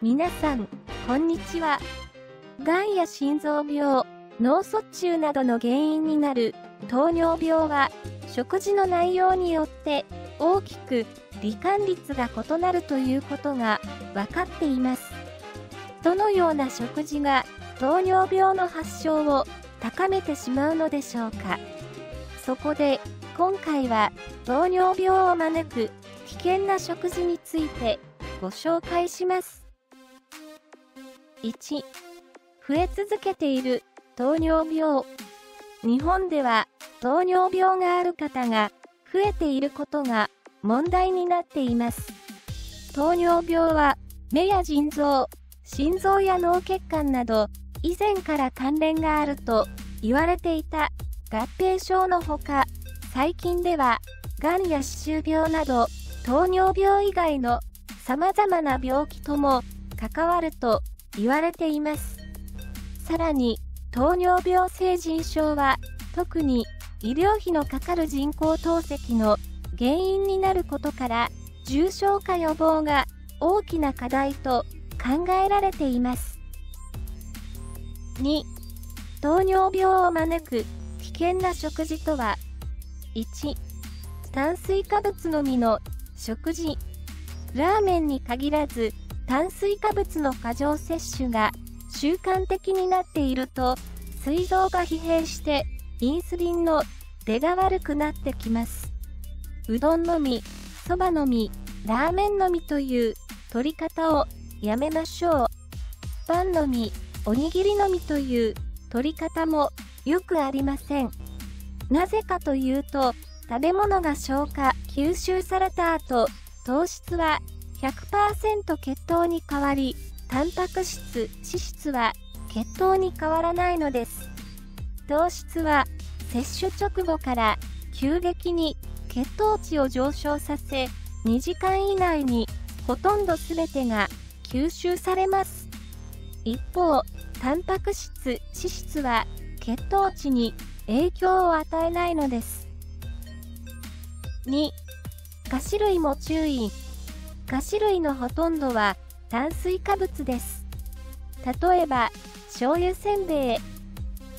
皆さん、こんにちは。がんや心臓病、脳卒中などの原因になる糖尿病は、食事の内容によって大きく罹患率が異なるということが分かっています。どのような食事が糖尿病の発症を高めてしまうのでしょうか。そこで今回は糖尿病を招く危険な食事についてご紹介します。1. 増え続けている糖尿病。日本では糖尿病がある方が増えていることが問題になっています。糖尿病は目や腎臓、心臓や脳血管など以前から関連があると言われていた合併症のほか、最近ではがんや歯周病など糖尿病以外のさまざまな病気とも関わると言われています。さらに糖尿病性腎症は特に医療費のかかる人工透析の原因になることから重症化予防が大きな課題と考えられています。2. 糖尿病を招く危険な食事とは。1. 炭水化物のみの食事。ラーメンに限らず炭水化物の過剰摂取が習慣的になっていると膵臓が疲弊してインスリンの出が悪くなってきます。うどんのみ、そばのみ、ラーメンのみという取り方をやめましょう。パンのみ、おにぎりのみという取り方もよくありません。なぜかというと、食べ物が消化・吸収された後、糖質は 100% 血糖に変わり、タンパク質・脂質は血糖に変わらないのです。糖質は摂取直後から急激に血糖値を上昇させ、2時間以内にほとんど全てが吸収されます。一方、タンパク質・脂質は血糖値に影響を与えないのです。2. 菓子類も注意。菓子類のほとんどは炭水化物です。例えば、醤油せんべい。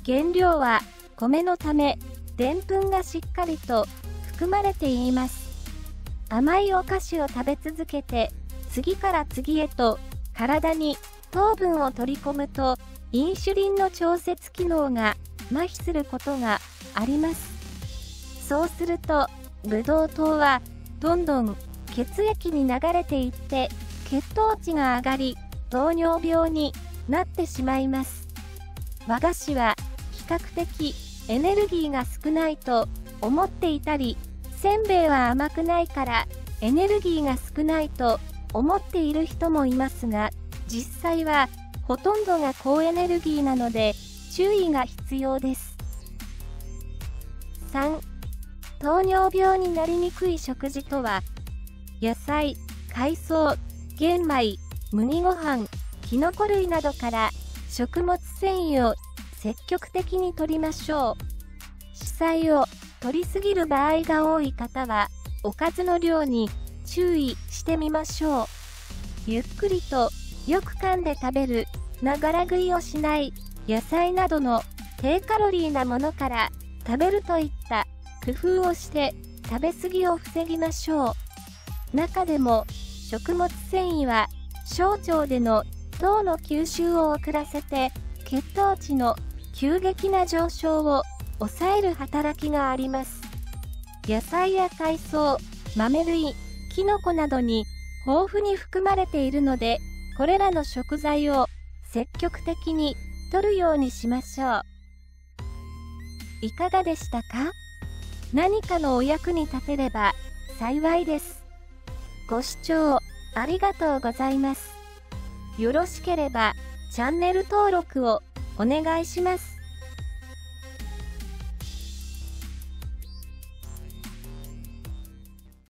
原料は米のため、でんぷんがしっかりと含まれています。甘いお菓子を食べ続けて、次から次へと体に糖分を取り込むと、インシュリンの調節機能が麻痺することがあります。そうすると、ブドウ糖はどんどん血液に流れていって、血糖値が上がり、糖尿病になってしまいます。和菓子は比較的エネルギーが少ないと思っていたり、せんべいは甘くないからエネルギーが少ないと思っている人もいますが、実際はほとんどが高エネルギーなので注意が必要です。3. 糖尿病になりにくい食事とは。野菜、海藻、玄米、麦ご飯、きのこ類などから食物繊維を積極的に摂りましょう。主菜を摂りすぎる場合が多い方は、おかずの量に注意してみましょう。ゆっくりとよく噛んで食べる、ながら食いをしない、野菜などの低カロリーなものから食べるといった工夫をして食べ過ぎを防ぎましょう。中でも食物繊維は小腸での糖の吸収を遅らせて血糖値の急激な上昇を抑える働きがあります。野菜や海藻、豆類、キノコなどに豊富に含まれているので、これらの食材を積極的に取るようにしましょう。いかがでしたか？何かのお役に立てれば幸いです。ご視聴ありがとうございます。よろしければチャンネル登録をお願いします。